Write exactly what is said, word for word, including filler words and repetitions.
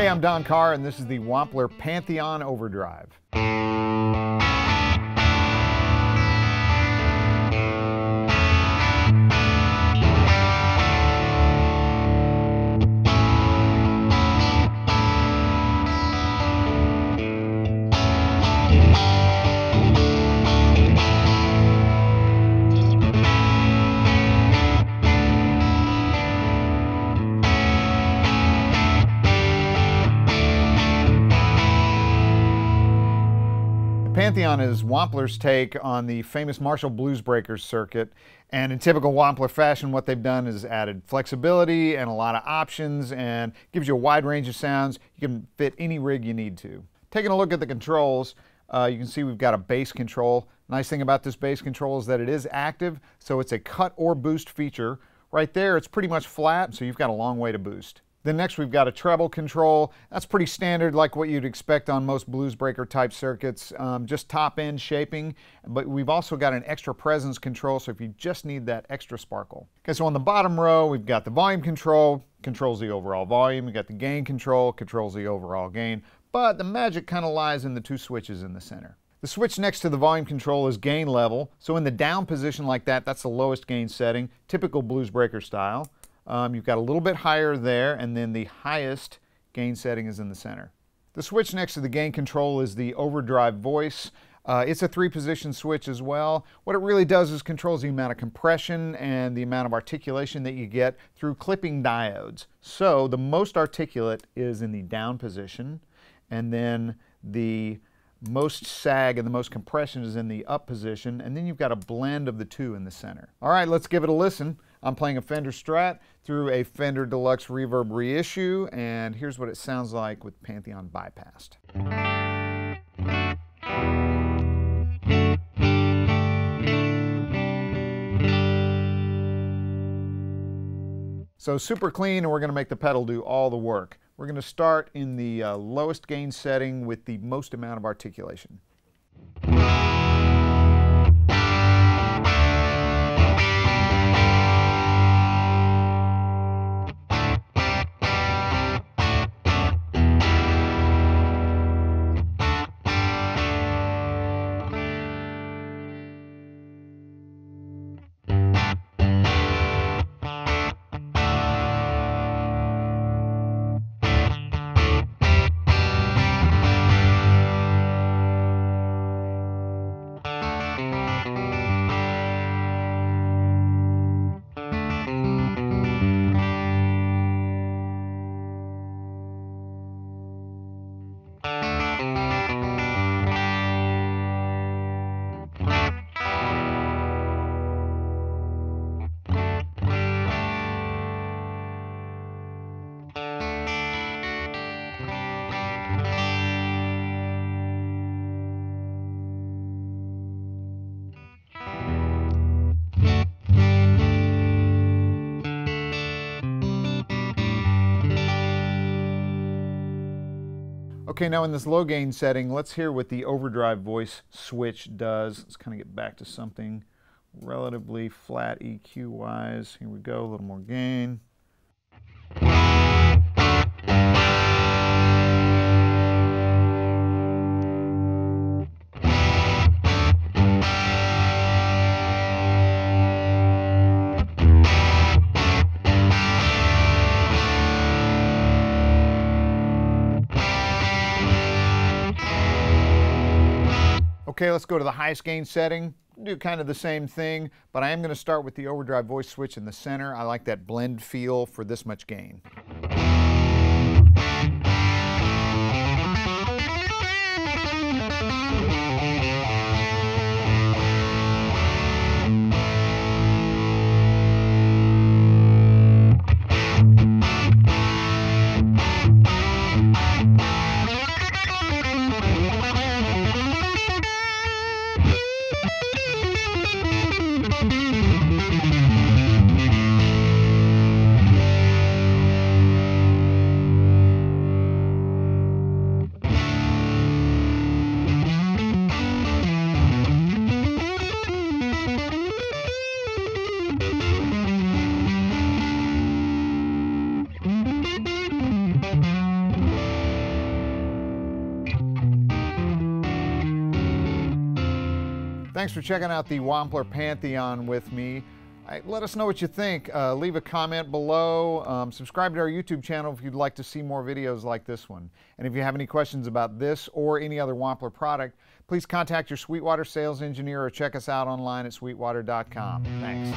Hey, I'm Don Carr, and this is the Wampler Pantheon Overdrive. Pantheon is Wampler's take on the famous Marshall Bluesbreaker circuit, and in typical Wampler fashion, what they've done is added flexibility and a lot of options, and gives you a wide range of sounds. You can fit any rig you need to. Taking a look at the controls, uh, you can see we've got a bass control. Nice thing about this bass control is that it is active, so it's a cut or boost feature. Right there, it's pretty much flat, so you've got a long way to boost. Then next we've got a treble control. That's pretty standard, like what you'd expect on most Bluesbreaker type circuits, um, just top end shaping, but we've also got an extra presence control, so if you just need that extra sparkle. Okay, so on the bottom row we've got the volume control, controls the overall volume. We've got the gain control, controls the overall gain, but the magic kind of lies in the two switches in the center. The switch next to the volume control is gain level, so in the down position like that, that's the lowest gain setting, typical Bluesbreaker style. Um, you've got a little bit higher there, and then the highest gain setting is in the center. The switch next to the gain control is the overdrive voice. Uh, it's a three-position switch as well. What it really does is controls the amount of compression and the amount of articulation that you get through clipping diodes. So the most articulate is in the down position, and then the most sag and the most compression is in the up position, and then you've got a blend of the two in the center. All right, let's give it a listen. I'm playing a Fender Strat through a Fender Deluxe Reverb Reissue, and here's what it sounds like with Pantheon bypassed. So super clean, and we're going to make the pedal do all the work. We're going to start in the uh, lowest gain setting with the most amount of articulation. Okay, now in this low gain setting, let's hear what the overdrive voice switch does. Let's kind of get back to something relatively flat E Q wise. Here we go, a little more gain. Okay, let's go to the highest gain setting, do kind of the same thing, but I am going to start with the overdrive voice switch in the center. I like that blend feel for this much gain. Thanks for checking out the Wampler Pantheon with me. I, let us know what you think. Uh, leave a comment below. Um, subscribe to our YouTube channel if you'd like to see more videos like this one. And if you have any questions about this or any other Wampler product, please contact your Sweetwater sales engineer or check us out online at sweetwater dot com. Thanks.